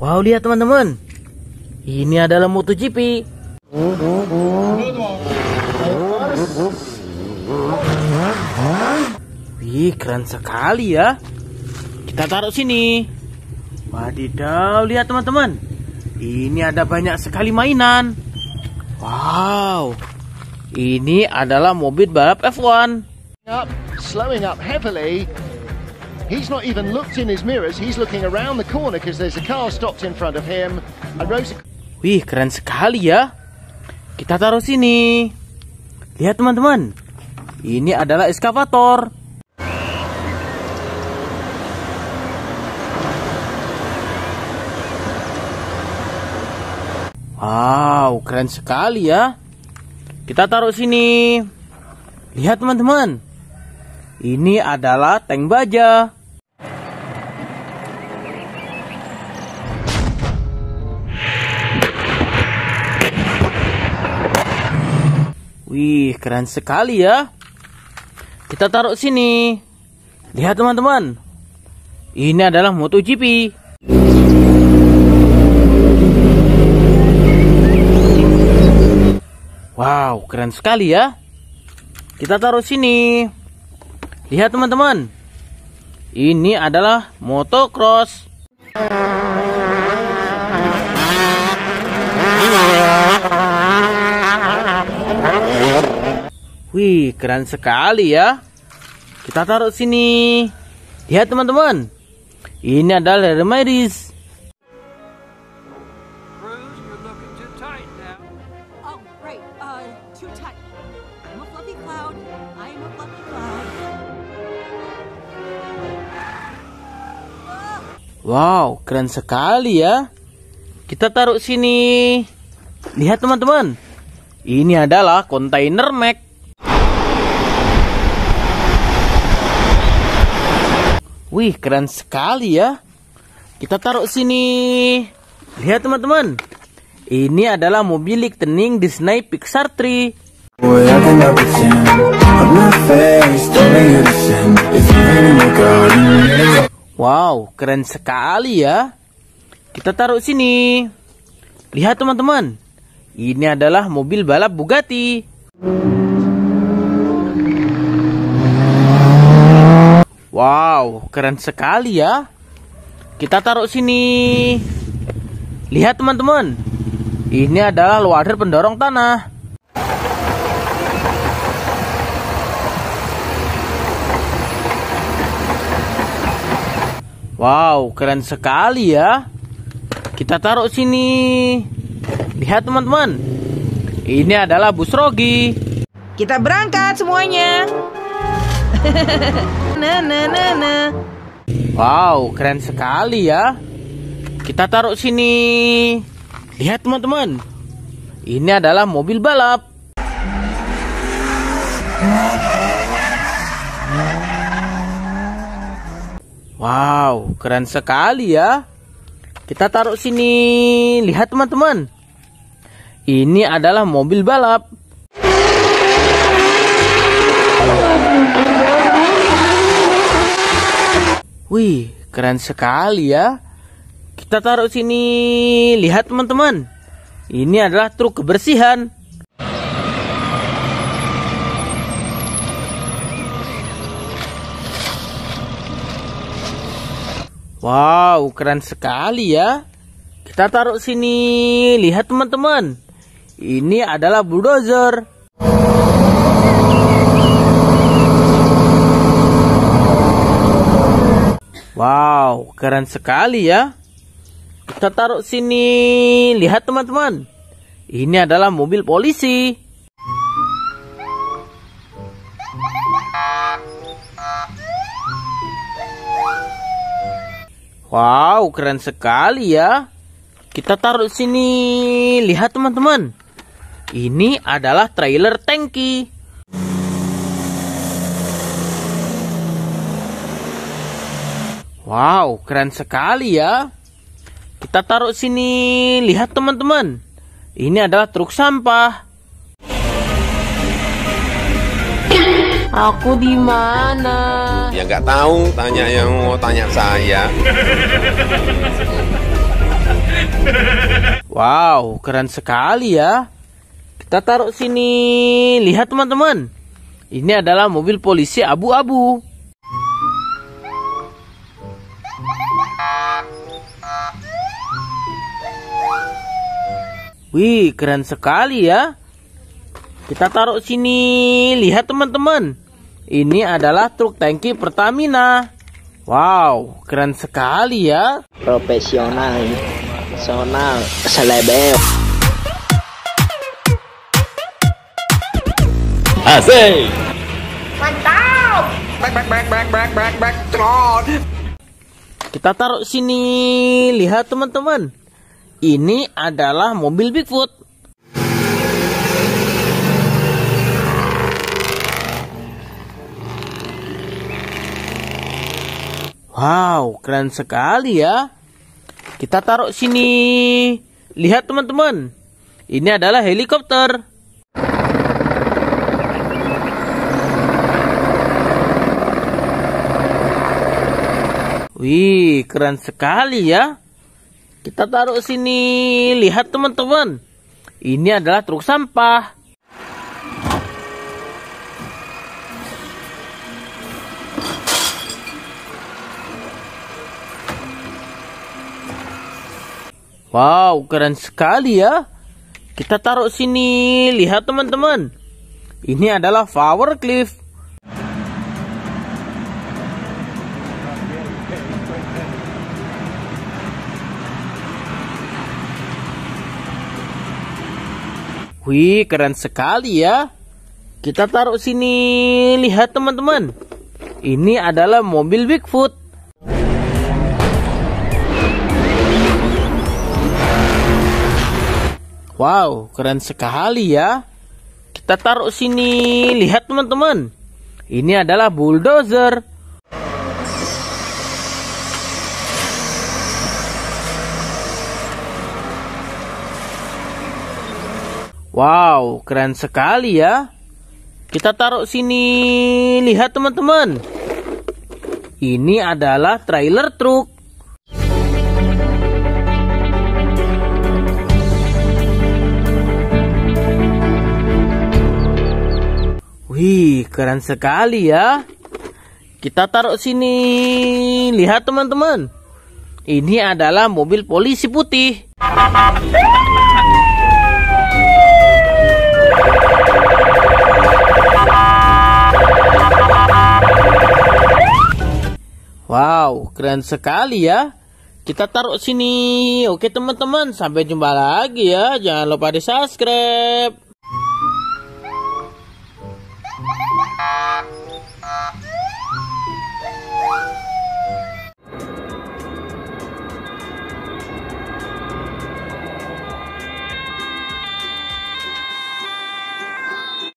Wow, lihat teman-teman, ini adalah MotoGP. Wih, keren sekali ya. Kita taruh sini. Wadidaw, lihat teman-teman, ini ada banyak sekali mainan. Wow, ini adalah mobil balap F1. Slowing up heavily. He's not even looked in his mirrors. He's looking around the corner because there's a car stopped in front of him. Wih, keren sekali ya. Kita taruh sini. Lihat teman-teman, ini adalah eskavator. Wow, keren sekali ya. Kita taruh sini. Lihat teman-teman, ini adalah tank baja. Wih, keren sekali ya. Kita taruh sini. Lihat teman-teman, ini adalah MotoGP. Wow, keren sekali ya. Kita taruh sini. Lihat teman-teman, ini adalah motocross. Wih, keren sekali ya. Kita taruh sini. Lihat teman-teman, ini adalah Hermes. Wow, keren sekali ya. Kita taruh sini. Lihat teman-teman, ini adalah kontainer Mac. Wih, keren sekali ya. Kita taruh sini. Lihat teman-teman, ini adalah mobil Lightning Disney Pixar 3. Wow, keren sekali ya. Kita taruh sini. Lihat teman-teman, ini adalah mobil balap Bugatti. Wow, keren sekali ya. Kita taruh sini. Lihat teman-teman, ini adalah loader pendorong tanah. Wow, keren sekali ya. Kita taruh sini. Lihat teman-teman, ini adalah bus Rogi. Kita berangkat semuanya. Wow, keren sekali ya. Kita taruh sini. Lihat teman-teman, ini adalah mobil balap. Wow, keren sekali ya. Kita taruh sini. Lihat teman-teman, ini adalah mobil balap. Wih, keren sekali ya. Kita taruh sini. Lihat teman-teman, ini adalah truk kebersihan. Wow, keren sekali ya. Kita taruh sini. Lihat teman-teman, ini adalah bulldozer. Wow, keren sekali ya. Kita taruh sini. Lihat teman-teman, ini adalah mobil polisi. Wow, keren sekali ya. Kita taruh sini. Lihat teman-teman, ini adalah trailer tangki. Wow, keren sekali ya. Kita taruh sini. Lihat teman-teman, ini adalah truk sampah. Aku di mana? Ya nggak tahu, tanya yang mau tanya saya. Wow, keren sekali ya. Kita taruh sini. Lihat teman-teman, ini adalah mobil polisi abu-abu. Wih, keren sekali ya. Kita taruh sini. Lihat teman-teman, ini adalah truk tangki Pertamina. Wow, keren sekali ya. Profesional, personal, selebel. Asik. Mantap. Bang. Kita taruh sini. Lihat teman-teman, ini adalah mobil Bigfoot. Wow, keren sekali ya. Kita taruh sini. Lihat teman-teman, ini adalah helikopter. Wih, keren sekali ya. Kita taruh sini. Lihat teman-teman, ini adalah truk sampah. Wow, keren sekali ya. Kita taruh sini. Lihat teman-teman, ini adalah Power Cliff. Wih, keren sekali ya. Kita taruh sini. Lihat teman-teman, ini adalah mobil Bigfoot. Wow, keren sekali ya. Kita taruh sini. Lihat teman-teman, ini adalah bulldozer. Wow, keren sekali ya. Kita taruh sini. Lihat teman-teman, ini adalah trailer truk. Wih, keren sekali ya. Kita taruh sini. Lihat teman-teman, ini adalah mobil polisi putih. Wow, keren sekali ya. Kita taruh sini. Oke teman-teman, sampai jumpa lagi ya. Jangan lupa di subscribe.